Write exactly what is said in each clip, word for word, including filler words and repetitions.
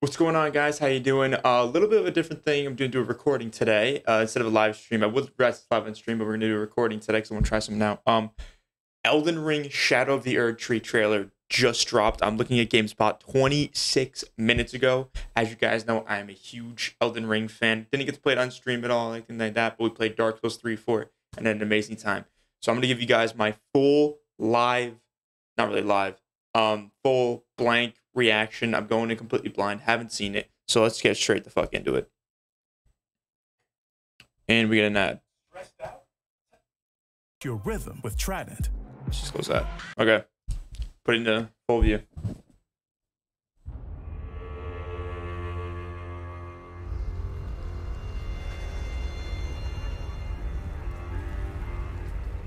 What's going on, guys? How you doing? A uh, little bit of a different thing. I'm doing do a recording today uh, instead of a live stream. I would rest live and stream, but we're gonna do a recording today because I'm gonna try some now. Um, Elden Ring Shadow of the Erdtree trailer just dropped. I'm looking at GameSpot twenty-six minutes ago. As you guys know, I am a huge Elden Ring fan. Didn't get to play it on stream at all, anything like that. But we played Dark Souls three, four, and had an amazing time. So I'm gonna give you guys my full live, not really live, um, full blank reaction. I'm going in completely blind, haven't seen it, so let's get straight the fuck into it. And we get an ad. Your rhythm with Trident. Let's just close that. Okay, put it into full view.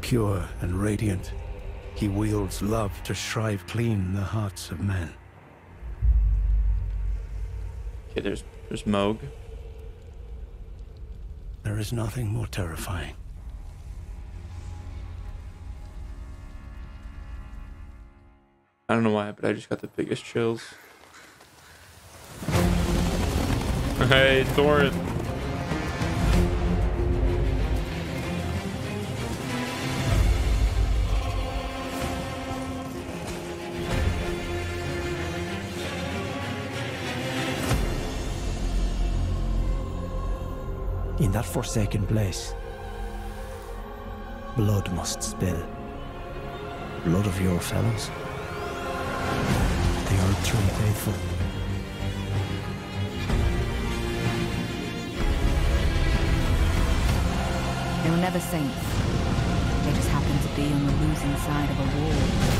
Pure and radiant, he wields love to shrive clean the hearts of men. Okay, there's, there's Morg. There is nothing more terrifying. I don't know why, but I just got the biggest chills. Hey, Thorin. In that forsaken place, blood must spill. Blood of your fellows. They are truly faithful. They were never saints. They just happened to be on the losing side of a war.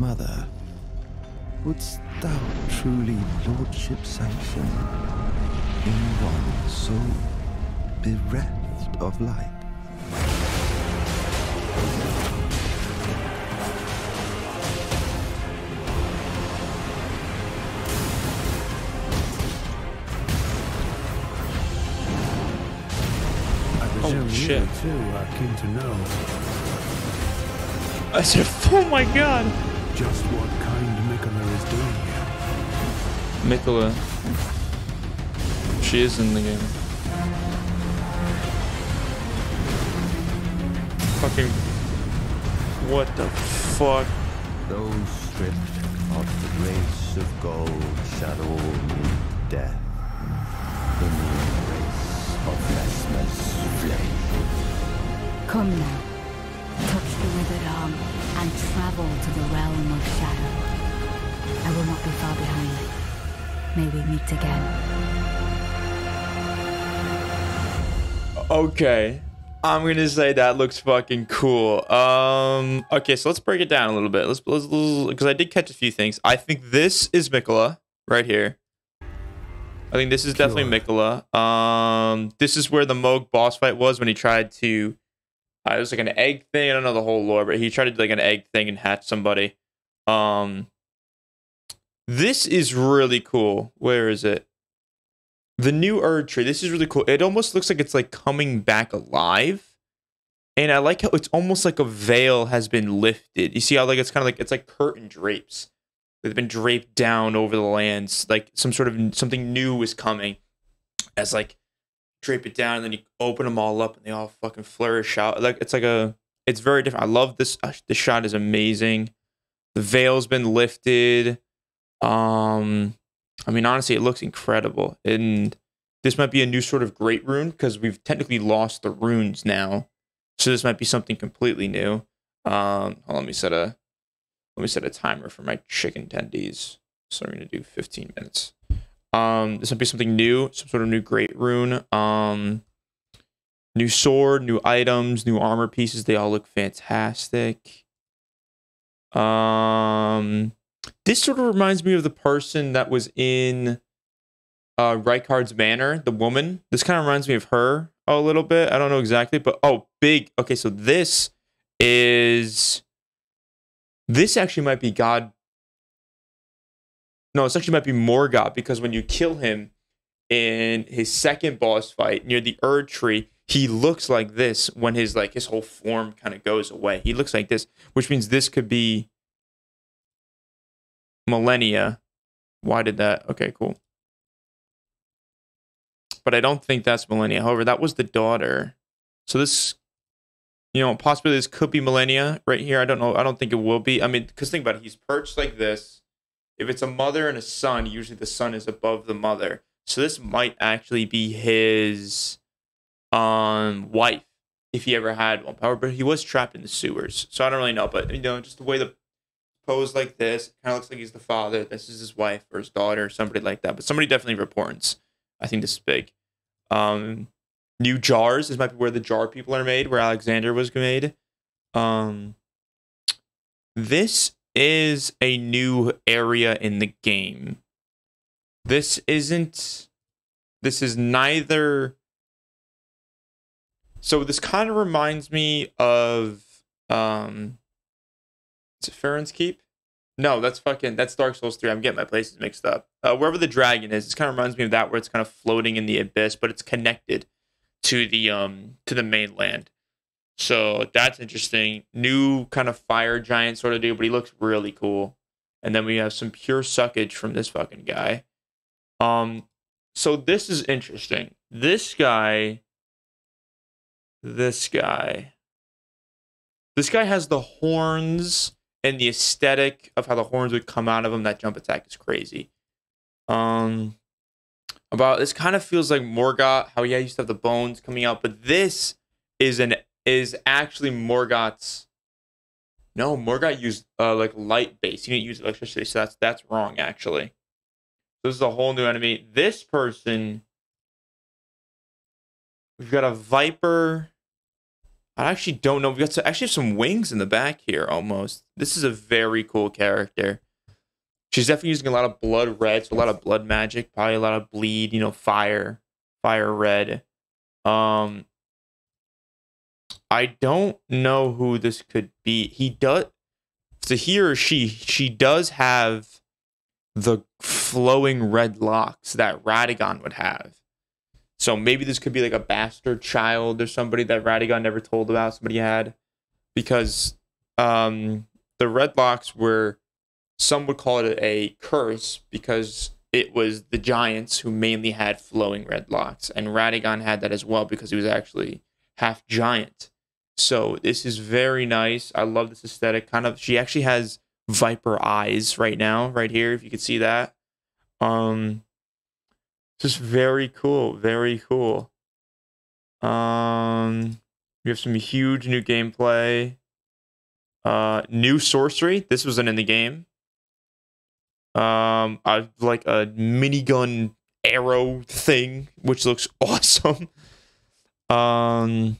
Mother, wouldst thou truly lordship sanction in one so bereft of light? I presume you too are keen to know. I said, oh my god! Just what kind Miquella is doing here. Miquella. She is in the game. Fucking. What the fuck? Those stripped of the grace of gold shall all meet death in the embrace of Mesmer's flame. Come now. Touch the withered arm and travel to the realm of shadow. I will not be far behind. May we meet again. Okay, I'm gonna say that looks fucking cool. Um, okay, so let's break it down a little bit. Let's, let's, because I did catch a few things. I think this is Miquella right here. I think this is Pure. Definitely Miquella. Um, this is where the Morg boss fight was when he tried to. Uh, it was like an egg thing. I don't know the whole lore, but he tried to do like an egg thing and hatch somebody. Um, this is really cool. Where is it? The new Erdtree. This is really cool. It almost looks like it's like coming back alive. And I like how it's almost like a veil has been lifted. You see how like it's kind of like it's like curtain drapes. They've been draped down over the lands. Like some sort of something new is coming. As like drape it down and then you open them all up and they all fucking flourish out. Like it's like a, it's very different. I love this. Uh, this shot is amazing. The veil's been lifted. Um, I mean, honestly, it looks incredible. And this might be a new sort of great rune because we've technically lost the runes now. So this might be something completely new. Um, hold on, let me set a, let me set a timer for my chicken tendies. So I'm gonna do fifteen minutes. Um, this would be something new, some sort of new great rune, um, new sword, new items, new armor pieces. They all look fantastic. Um, this sort of reminds me of the person that was in uh, Rykard's Manor, the woman. This kind of reminds me of her a little bit. I don't know exactly, but oh, big. Okay, so this is this actually might be God. No, this actually might be Morgott, because when you kill him in his second boss fight near the Erdtree, he looks like this when his like his whole form kind of goes away. He looks like this, which means this could be millennia. Why did that? Okay, cool. But I don't think that's millennia. However, that was the daughter. So this, you know, possibly this could be millennia right here. I don't know. I don't think it will be. I mean, because think about it. He's perched like this. If it's a mother and a son, usually the son is above the mother. So this might actually be his um, wife, if he ever had one. However, but he was trapped in the sewers. So I don't really know. But, you know, just the way the pose like this, kind of looks like he's the father. This is his wife or his daughter or somebody like that. But somebody definitely reports. I think this is big. Um, new jars. This might be where the jar people are made, where Alexander was made. Um, this is a new area in the game. This isn't... This is neither... So this kind of reminds me of... Um, is it Farron's Keep? No, that's fucking... That's Dark Souls three. I'm getting my places mixed up. Uh, wherever the dragon is, this kind of reminds me of that, where it's kind of floating in the abyss, but it's connected to the um to the mainland. So that's interesting. New kind of fire giant sort of dude, but he looks really cool. And then we have some pure suckage from this fucking guy. Um, so this is interesting. This guy, this guy, this guy has the horns, and the aesthetic of how the horns would come out of him. That jump attack is crazy. Um, about this kind of feels like Morgott. How yeah, he used to have the bones coming out, but this is an is actually Morgott's. No, Morgott used uh, like light base. He didn't use electricity, so that's that's wrong actually. This is a whole new enemy. This person, we've got a viper. I actually don't know. We've got to actually have some wings in the back here almost. This is a very cool character. She's definitely using a lot of blood red, so a lot of blood magic, probably a lot of bleed, you know, fire, fire red. Um, I don't know who this could be. He does, so he or she, she does have the flowing red locks that Radagon would have. So maybe this could be like a bastard child or somebody that Radagon never told about, somebody had. Because um, the Redlocks were, some would call it a curse, because it was the giants who mainly had flowing red locks. And Radagon had that as well, because he was actually half giant. So this is very nice. I love this aesthetic. Kind of, she actually has viper eyes right now, right here, if you could see that. Um... Just very cool, very cool. Um, we have some huge new gameplay. Uh, new sorcery. This wasn't in the game. Um, I've like a minigun arrow thing, which looks awesome. Um,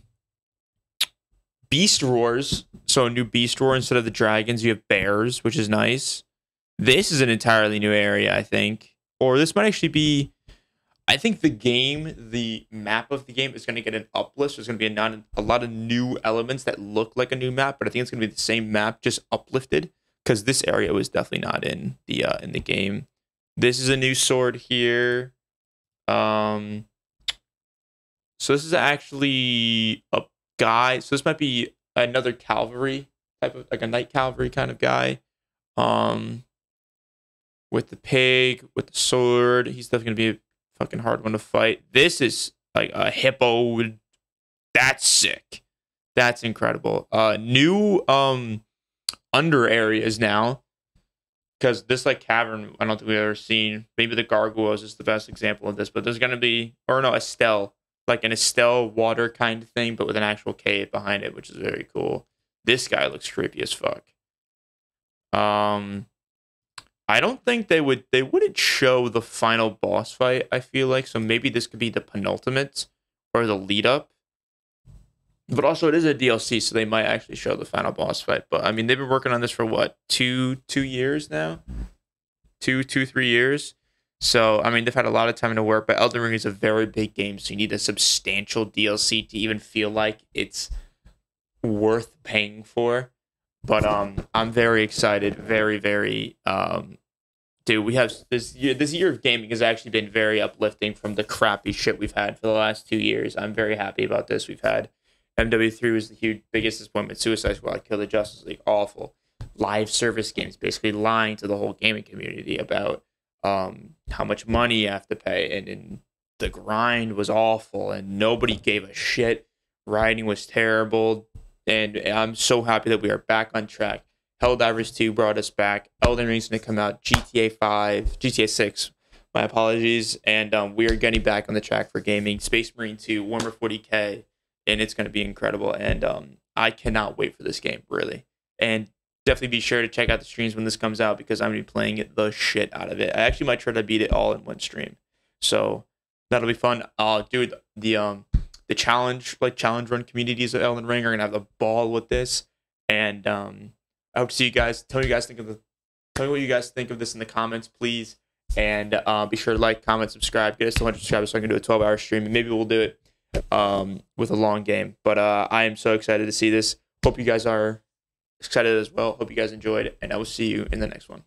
beast roars. So a new beast roar instead of the dragons. You have bears, which is nice. This is an entirely new area, I think. Or this might actually be. I think the game, the map of the game is going to get an uplift. There's going to be a, not, a lot of new elements that look like a new map, but I think it's going to be the same map, just uplifted, because this area was definitely not in the uh, in the game. This is a new sword here. Um, so this is actually a guy. So this might be another cavalry type of, like a knight cavalry kind of guy. Um, with the pig, with the sword, he's definitely going to be a fucking hard one to fight. This is like a hippo. That's sick. That's incredible. Uh, new um under areas now, because this like cavern I don't think we've ever seen. Maybe the gargoyles is the best example of this. But there's gonna be or no Estelle, like an Estelle water kind of thing, but with an actual cave behind it, which is very cool. This guy looks creepy as fuck. Um. I don't think they would, they wouldn't show the final boss fight, I feel like. So maybe this could be the penultimate or the lead up. But also it is a D L C, so they might actually show the final boss fight. But I mean, they've been working on this for what? Two, two years now? Two, two, three years. So, I mean, they've had a lot of time to work, but Elden Ring is a very big game. So you need a substantial D L C to even feel like it's worth paying for. But um, I'm very excited. Very, very. Um, dude, we have this year, this year of gaming has actually been very uplifting from the crappy shit we've had for the last two years. I'm very happy about this. We've had M W three was the huge, biggest disappointment. Suicide Squad, Kill the Justice League, awful. Live service games, basically lying to the whole gaming community about um, how much money you have to pay. And, and the grind was awful and nobody gave a shit. Writing was terrible. And I'm so happy that we are back on track. Helldivers two brought us back. Elden Ring's going to come out. G T A five, G T A six, my apologies. And um, we are getting back on the track for gaming. Space Marine two, Warhammer forty K, and it's going to be incredible. And um, I cannot wait for this game, really. And definitely be sure to check out the streams when this comes out, because I'm going to be playing the shit out of it. I actually might try to beat it all in one stream. So that'll be fun. I'll do the... the um. The challenge, like challenge run communities of Elden Ring are gonna have a ball with this, and um, I hope to see you guys. Tell me you guys think of the, tell me what you guys think of this in the comments, please, and uh, be sure to like, comment, subscribe. Get us to one hundred subscribers so I can do a twelve hour stream, and maybe we'll do it um, with a long game. But uh, I am so excited to see this. Hope you guys are excited as well. Hope you guys enjoyed, and I will see you in the next one.